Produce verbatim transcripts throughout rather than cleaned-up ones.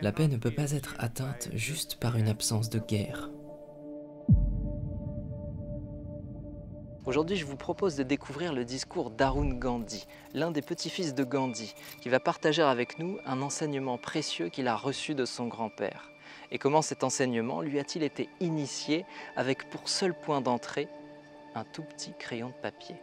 La paix ne peut pas être atteinte juste par une absence de guerre. Aujourd'hui, je vous propose de découvrir le discours d'Arun Gandhi, l'un des petits-fils de Gandhi, qui va partager avec nous un enseignement précieux qu'il a reçu de son grand-père. Et comment cet enseignement lui a-t-il été initié avec pour seul point d'entrée un tout petit crayon de papier.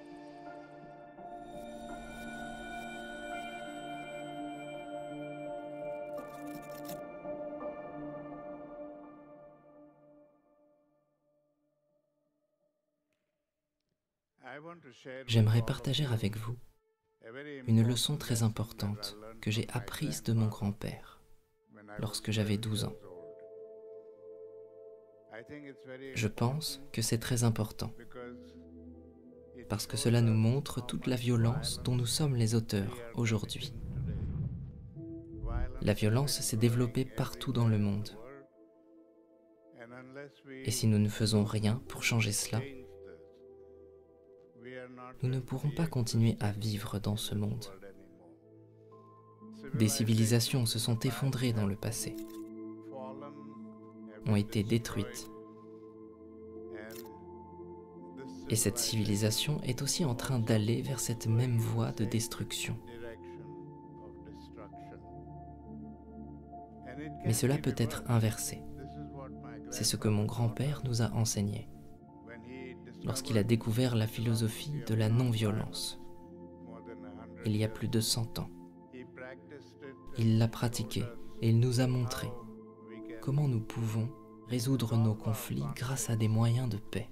J'aimerais partager avec vous une leçon très importante que j'ai apprise de mon grand-père lorsque j'avais douze ans. Je pense que c'est très important parce que cela nous montre toute la violence dont nous sommes les auteurs aujourd'hui. La violence s'est développée partout dans le monde. Et si nous ne faisons rien pour changer cela, nous ne pourrons pas continuer à vivre dans ce monde. Des civilisations se sont effondrées dans le passé, ont été détruites. Et cette civilisation est aussi en train d'aller vers cette même voie de destruction. Mais cela peut être inversé. C'est ce que mon grand-père nous a enseigné lorsqu'il a découvert la philosophie de la non-violence, il y a plus de cent ans. Il l'a pratiquée et il nous a montré comment nous pouvons résoudre nos conflits grâce à des moyens de paix.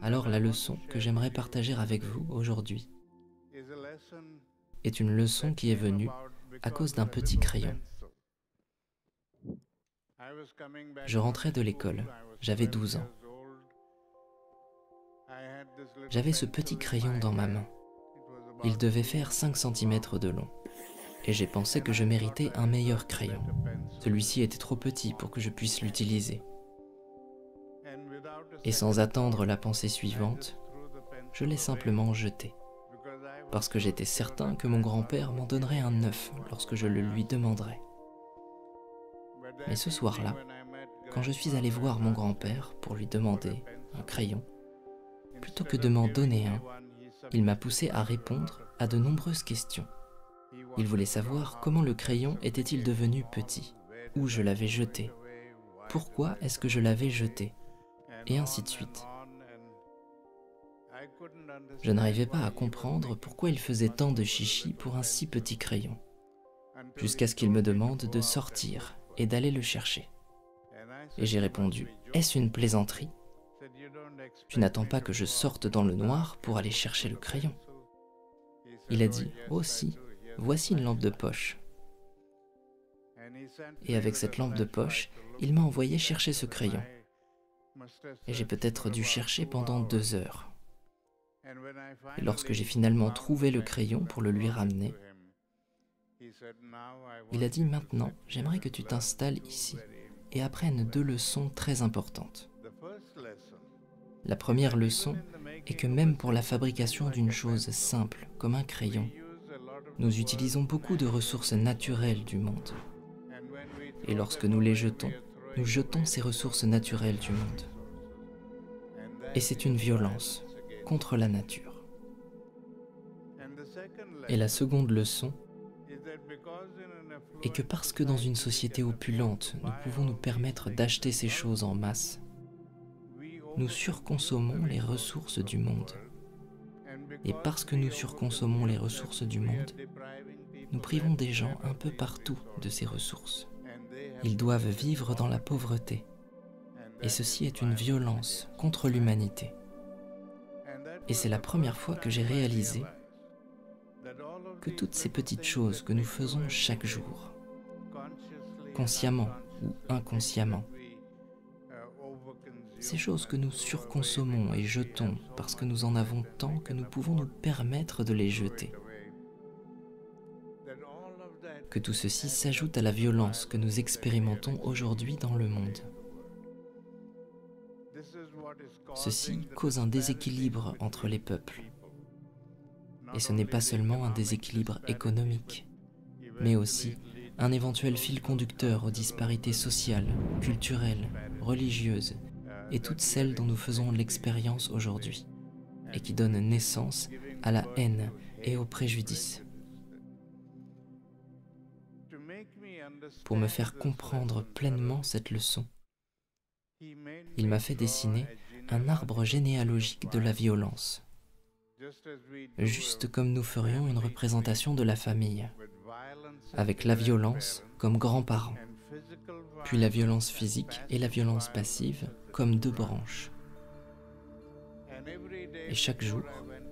Alors la leçon que j'aimerais partager avec vous aujourd'hui est une leçon qui est venue à cause d'un petit crayon. Je rentrais de l'école, j'avais douze ans. J'avais ce petit crayon dans ma main. Il devait faire cinq centimètres de long. Et j'ai pensé que je méritais un meilleur crayon. Celui-ci était trop petit pour que je puisse l'utiliser. Et sans attendre la pensée suivante, je l'ai simplement jeté. Parce que j'étais certain que mon grand-père m'en donnerait un neuf lorsque je le lui demanderais. Mais ce soir-là, quand je suis allé voir mon grand-père pour lui demander un crayon, plutôt que de m'en donner un, il m'a poussé à répondre à de nombreuses questions. Il voulait savoir comment le crayon était-il devenu petit, où je l'avais jeté, pourquoi est-ce que je l'avais jeté, et ainsi de suite. Je n'arrivais pas à comprendre pourquoi il faisait tant de chichi pour un si petit crayon, jusqu'à ce qu'il me demande de sortir et d'aller le chercher. Et j'ai répondu, « Est-ce une plaisanterie? Tu n'attends pas que je sorte dans le noir pour aller chercher le crayon. » Il a dit, « Oh si, voici une lampe de poche. » Et avec cette lampe de poche, il m'a envoyé chercher ce crayon. Et j'ai peut-être dû chercher pendant deux heures. Et lorsque j'ai finalement trouvé le crayon pour le lui ramener, il a dit, « Maintenant, j'aimerais que tu t'installes ici et apprennes deux leçons très importantes. La première leçon est que même pour la fabrication d'une chose simple comme un crayon, nous utilisons beaucoup de ressources naturelles du monde. Et lorsque nous les jetons, nous jetons ces ressources naturelles du monde. Et c'est une violence contre la nature. Et la seconde leçon et que parce que dans une société opulente, nous pouvons nous permettre d'acheter ces choses en masse, nous surconsommons les ressources du monde. Et parce que nous surconsommons les ressources du monde, nous privons des gens un peu partout de ces ressources. Ils doivent vivre dans la pauvreté. Et ceci est une violence contre l'humanité. Et c'est la première fois que j'ai réalisé que toutes ces petites choses que nous faisons chaque jour, consciemment ou inconsciemment, ces choses que nous surconsommons et jetons parce que nous en avons tant que nous pouvons nous permettre de les jeter, que tout ceci s'ajoute à la violence que nous expérimentons aujourd'hui dans le monde. Ceci cause un déséquilibre entre les peuples. Et ce n'est pas seulement un déséquilibre économique, mais aussi un éventuel fil conducteur aux disparités sociales, culturelles, religieuses et toutes celles dont nous faisons l'expérience aujourd'hui, et qui donnent naissance à la haine et au préjudice. Pour me faire comprendre pleinement cette leçon, il m'a fait dessiner un arbre généalogique de la violence, juste comme nous ferions une représentation de la famille, avec la violence comme grands-parents, puis la violence physique et la violence passive comme deux branches. Et chaque jour,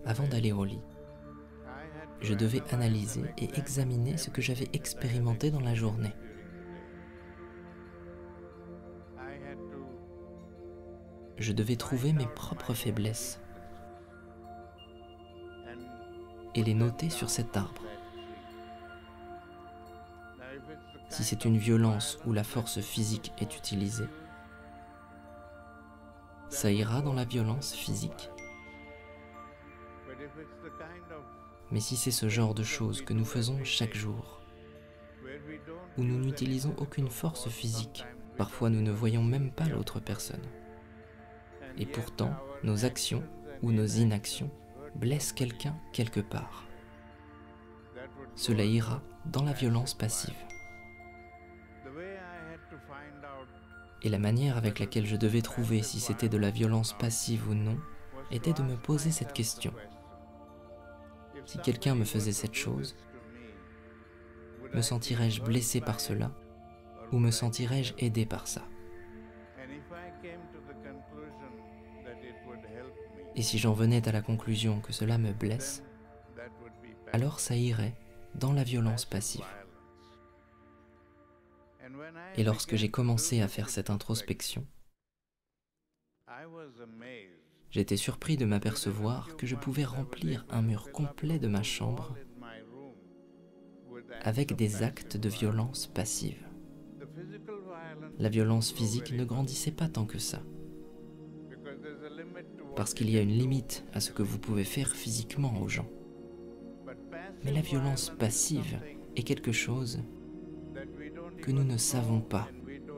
avant d'aller au lit, je devais analyser et examiner ce que j'avais expérimenté dans la journée. Je devais trouver mes propres faiblesses et les noter sur cet arbre. Si c'est une violence où la force physique est utilisée, ça ira dans la violence physique. Mais si c'est ce genre de choses que nous faisons chaque jour, où nous n'utilisons aucune force physique, parfois nous ne voyons même pas l'autre personne, et pourtant nos actions ou nos inactions blessent quelqu'un quelque part, cela ira dans la violence passive. Et la manière avec laquelle je devais trouver si c'était de la violence passive ou non était de me poser cette question. Si quelqu'un me faisait cette chose, me sentirais-je blessé par cela ou me sentirais-je aidé par ça? Et si j'en venais à la conclusion que cela me blesse, alors ça irait dans la violence passive. Et lorsque j'ai commencé à faire cette introspection, j'étais surpris de m'apercevoir que je pouvais remplir un mur complet de ma chambre avec des actes de violence passive. La violence physique ne grandissait pas tant que ça, parce qu'il y a une limite à ce que vous pouvez faire physiquement aux gens. Mais la violence passive est quelque chose que nous ne savons pas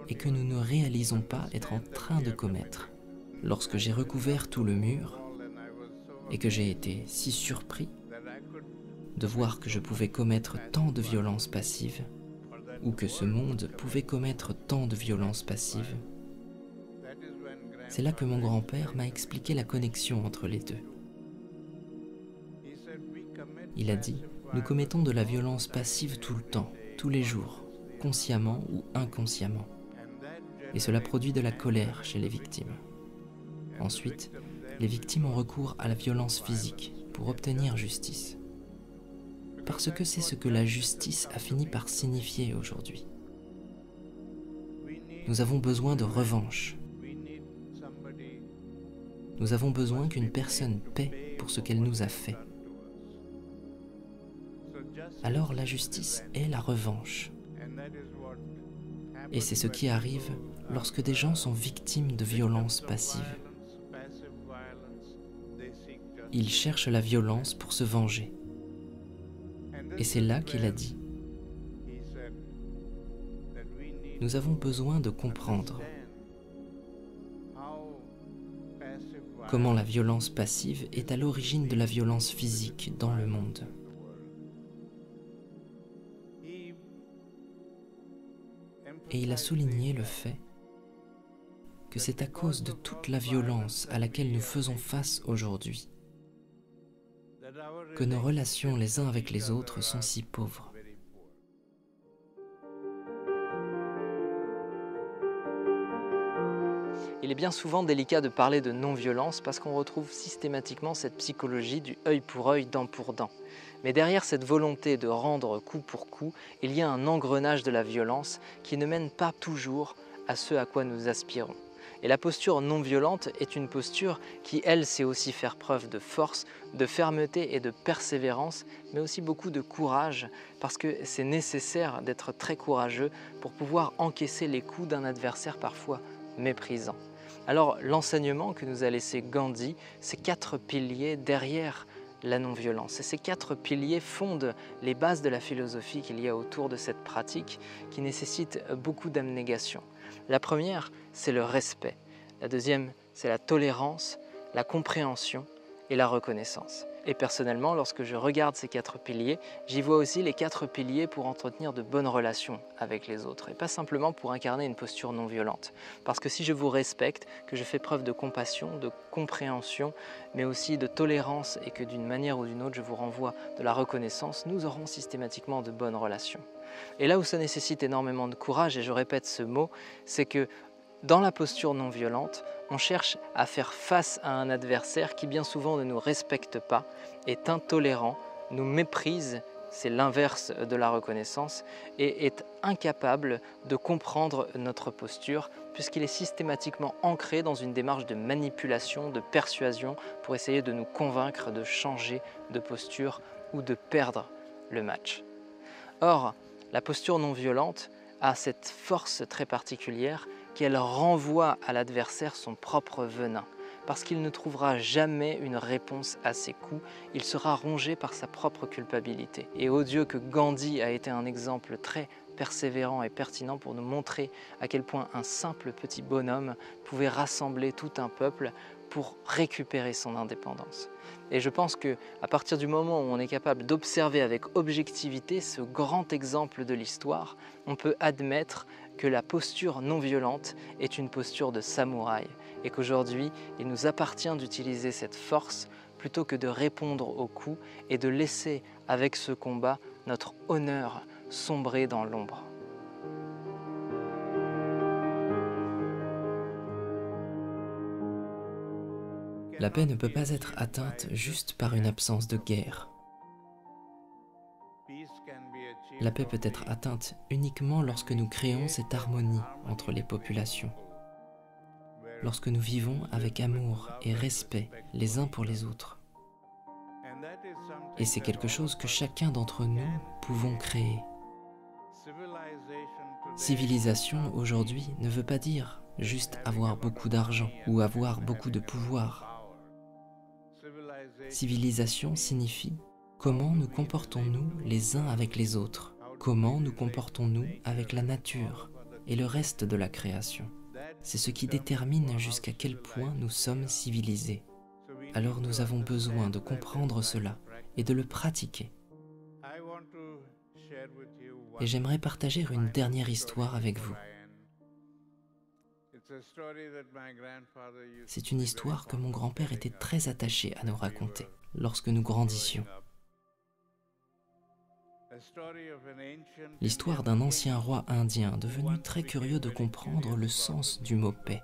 et que nous ne réalisons pas être en train de commettre. Lorsque j'ai recouvert tout le mur et que j'ai été si surpris de voir que je pouvais commettre tant de violences passives ou que ce monde pouvait commettre tant de violences passives, c'est là que mon grand-père m'a expliqué la connexion entre les deux. Il a dit, nous commettons de la violence passive tout le temps, tous les jours, consciemment ou inconsciemment, et cela produit de la colère chez les victimes. Ensuite, les victimes ont recours à la violence physique pour obtenir justice, parce que c'est ce que la justice a fini par signifier aujourd'hui. Nous avons besoin de revanche. Nous avons besoin qu'une personne paie pour ce qu'elle nous a fait. Alors la justice est la revanche. Et c'est ce qui arrive lorsque des gens sont victimes de violences passives. Ils cherchent la violence pour se venger. Et c'est là qu'il a dit, nous avons besoin de comprendre comment la violence passive est à l'origine de la violence physique dans le monde. Et il a souligné le fait que c'est à cause de toute la violence à laquelle nous faisons face aujourd'hui que nos relations les uns avec les autres sont si pauvres. Il est bien souvent délicat de parler de non-violence parce qu'on retrouve systématiquement cette psychologie du œil pour œil, dent pour dent. Mais derrière cette volonté de rendre coup pour coup, il y a un engrenage de la violence qui ne mène pas toujours à ce à quoi nous aspirons. Et la posture non violente est une posture qui, elle, sait aussi faire preuve de force, de fermeté et de persévérance, mais aussi beaucoup de courage, parce que c'est nécessaire d'être très courageux pour pouvoir encaisser les coups d'un adversaire parfois méprisant. Alors l'enseignement que nous a laissé Gandhi, c'est quatre piliers derrière la non-violence. Et ces quatre piliers fondent les bases de la philosophie qu'il y a autour de cette pratique qui nécessite beaucoup d'abnégation. La première, c'est le respect. La deuxième, c'est la tolérance, la compréhension et la reconnaissance. Et personnellement, lorsque je regarde ces quatre piliers, j'y vois aussi les quatre piliers pour entretenir de bonnes relations avec les autres et pas simplement pour incarner une posture non violente. Parce que si je vous respecte, que je fais preuve de compassion, de compréhension, mais aussi de tolérance et que d'une manière ou d'une autre je vous renvoie de la reconnaissance, nous aurons systématiquement de bonnes relations. Et là où ça nécessite énormément de courage, et je répète ce mot, c'est que dans la posture non violente, on cherche à faire face à un adversaire qui bien souvent ne nous respecte pas, est intolérant, nous méprise, c'est l'inverse de la reconnaissance, et est incapable de comprendre notre posture puisqu'il est systématiquement ancré dans une démarche de manipulation, de persuasion pour essayer de nous convaincre de changer de posture ou de perdre le match. Or, la posture non violente a cette force très particulière qu'elle renvoie à l'adversaire son propre venin, parce qu'il ne trouvera jamais une réponse à ses coups, il sera rongé par sa propre culpabilité. Et odieux que Gandhi a été un exemple très persévérant et pertinent pour nous montrer à quel point un simple petit bonhomme pouvait rassembler tout un peuple pour récupérer son indépendance. Et je pense qu'à partir du moment où on est capable d'observer avec objectivité ce grand exemple de l'histoire, on peut admettre que la posture non violente est une posture de samouraï et qu'aujourd'hui, il nous appartient d'utiliser cette force plutôt que de répondre aux coups et de laisser avec ce combat notre honneur sombrer dans l'ombre. La paix ne peut pas être atteinte juste par une absence de guerre. La paix peut être atteinte uniquement lorsque nous créons cette harmonie entre les populations, lorsque nous vivons avec amour et respect les uns pour les autres. Et c'est quelque chose que chacun d'entre nous pouvons créer. Civilisation aujourd'hui ne veut pas dire juste avoir beaucoup d'argent ou avoir beaucoup de pouvoir. Civilisation signifie comment nous comportons-nous les uns avec les autres, comment nous comportons-nous avec la nature et le reste de la création. C'est ce qui détermine jusqu'à quel point nous sommes civilisés. Alors nous avons besoin de comprendre cela et de le pratiquer. Et j'aimerais partager une dernière histoire avec vous. C'est une histoire que mon grand-père était très attaché à nous raconter lorsque nous grandissions. L'histoire d'un ancien roi indien devenu très curieux de comprendre le sens du mot paix.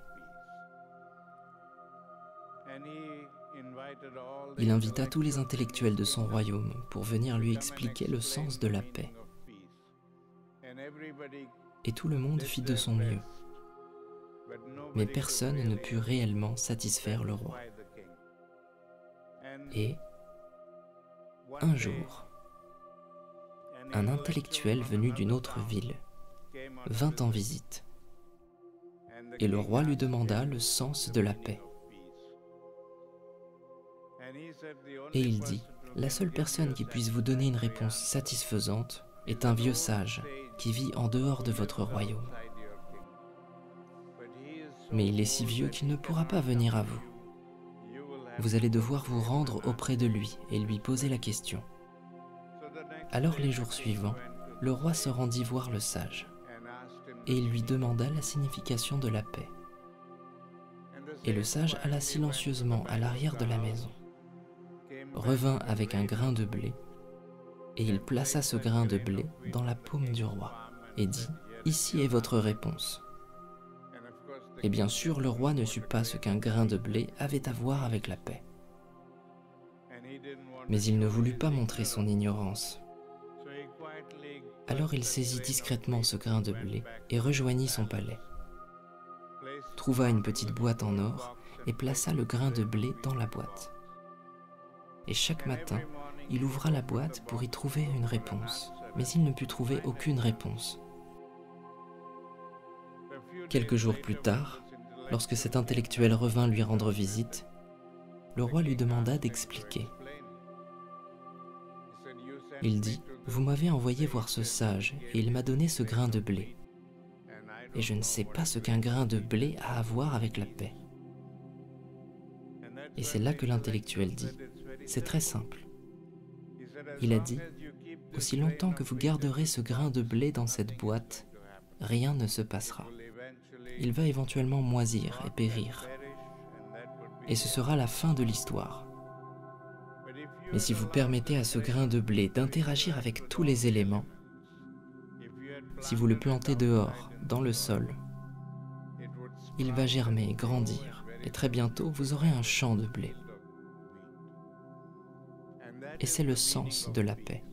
Il invita tous les intellectuels de son royaume pour venir lui expliquer le sens de la paix. Et tout le monde fit de son mieux. Mais personne ne put réellement satisfaire le roi. Et, un jour, un intellectuel venu d'une autre ville vint en visite, et le roi lui demanda le sens de la paix. Et il dit, « La seule personne qui puisse vous donner une réponse satisfaisante est un vieux sage qui vit en dehors de votre royaume. Mais il est si vieux qu'il ne pourra pas venir à vous. Vous allez devoir vous rendre auprès de lui et lui poser la question. » Alors les jours suivants, le roi se rendit voir le sage et il lui demanda la signification de la paix. Et le sage alla silencieusement à l'arrière de la maison, revint avec un grain de blé et il plaça ce grain de blé dans la paume du roi et dit « Ici est votre réponse ». Et bien sûr, le roi ne sut pas ce qu'un grain de blé avait à voir avec la paix. Mais il ne voulut pas montrer son ignorance. Alors il saisit discrètement ce grain de blé et rejoignit son palais, trouva une petite boîte en or et plaça le grain de blé dans la boîte. Et chaque matin, il ouvra la boîte pour y trouver une réponse, mais il ne put trouver aucune réponse. Quelques jours plus tard, lorsque cet intellectuel revint lui rendre visite, le roi lui demanda d'expliquer. Il dit, « Vous m'avez envoyé voir ce sage, et il m'a donné ce grain de blé. Et je ne sais pas ce qu'un grain de blé a à voir avec la paix. » Et c'est là que l'intellectuel dit, « C'est très simple. » Il a dit, « Aussi longtemps que vous garderez ce grain de blé dans cette boîte, rien ne se passera. Il va éventuellement moisir et périr. Et ce sera la fin de l'histoire. Mais si vous permettez à ce grain de blé d'interagir avec tous les éléments, si vous le plantez dehors, dans le sol, il va germer, grandir, et très bientôt vous aurez un champ de blé. Et c'est le sens de la paix,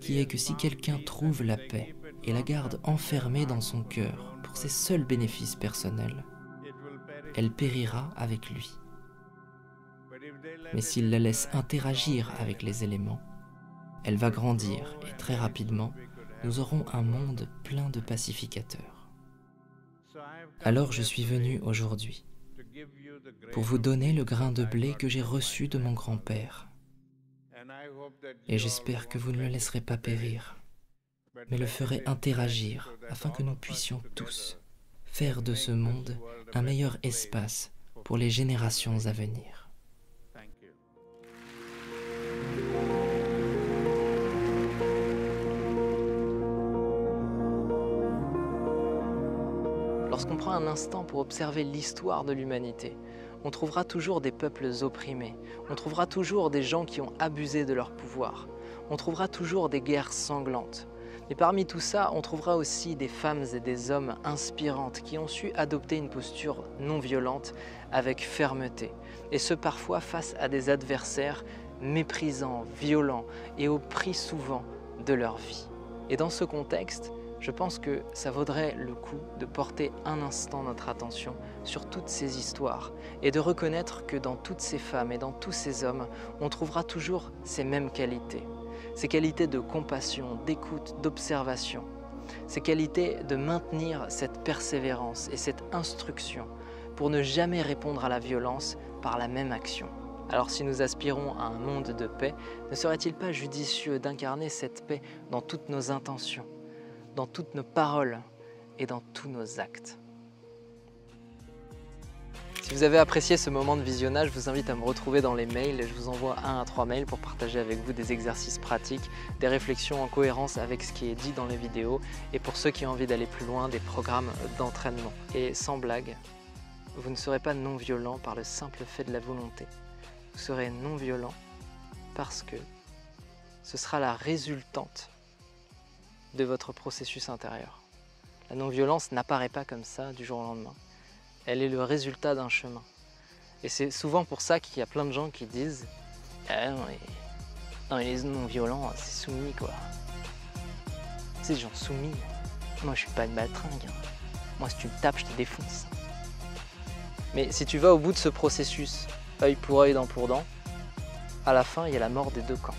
qui est que si quelqu'un trouve la paix et la garde enfermée dans son cœur pour ses seuls bénéfices personnels, elle périra avec lui. Mais s'il la laisse interagir avec les éléments, elle va grandir et très rapidement, nous aurons un monde plein de pacificateurs. Alors je suis venu aujourd'hui pour vous donner le grain de blé que j'ai reçu de mon grand-père. Et j'espère que vous ne le laisserez pas périr, mais le ferez interagir afin que nous puissions tous faire de ce monde un meilleur espace pour les générations à venir. Lorsqu'on prend un instant pour observer l'histoire de l'humanité, on trouvera toujours des peuples opprimés, on trouvera toujours des gens qui ont abusé de leur pouvoir, on trouvera toujours des guerres sanglantes. Mais parmi tout ça, on trouvera aussi des femmes et des hommes inspirantes qui ont su adopter une posture non violente avec fermeté, et ce parfois face à des adversaires méprisants, violents et au prix souvent de leur vie. Et dans ce contexte, je pense que ça vaudrait le coup de porter un instant notre attention sur toutes ces histoires et de reconnaître que dans toutes ces femmes et dans tous ces hommes, on trouvera toujours ces mêmes qualités. Ces qualités de compassion, d'écoute, d'observation. Ces qualités de maintenir cette persévérance et cette instruction pour ne jamais répondre à la violence par la même action. Alors si nous aspirons à un monde de paix, ne serait-il pas judicieux d'incarner cette paix dans toutes nos intentions ? Dans toutes nos paroles et dans tous nos actes. Si vous avez apprécié ce moment de visionnage, je vous invite à me retrouver dans les mails. Je vous envoie un à trois mails pour partager avec vous des exercices pratiques, des réflexions en cohérence avec ce qui est dit dans les vidéos et pour ceux qui ont envie d'aller plus loin, des programmes d'entraînement. Et sans blague, vous ne serez pas non-violent par le simple fait de la volonté. Vous serez non-violent parce que ce sera la résultante de votre processus intérieur. La non-violence n'apparaît pas comme ça du jour au lendemain. Elle est le résultat d'un chemin. Et c'est souvent pour ça qu'il y a plein de gens qui disent « Ah non, mais, non mais les non-violents, c'est soumis quoi. » Ces gens soumis, moi je suis pas une baltringue. Hein. Moi si tu me tapes, je te défonce. Mais si tu vas au bout de ce processus, œil pour œil, dent pour dent, à la fin, il y a la mort des deux camps.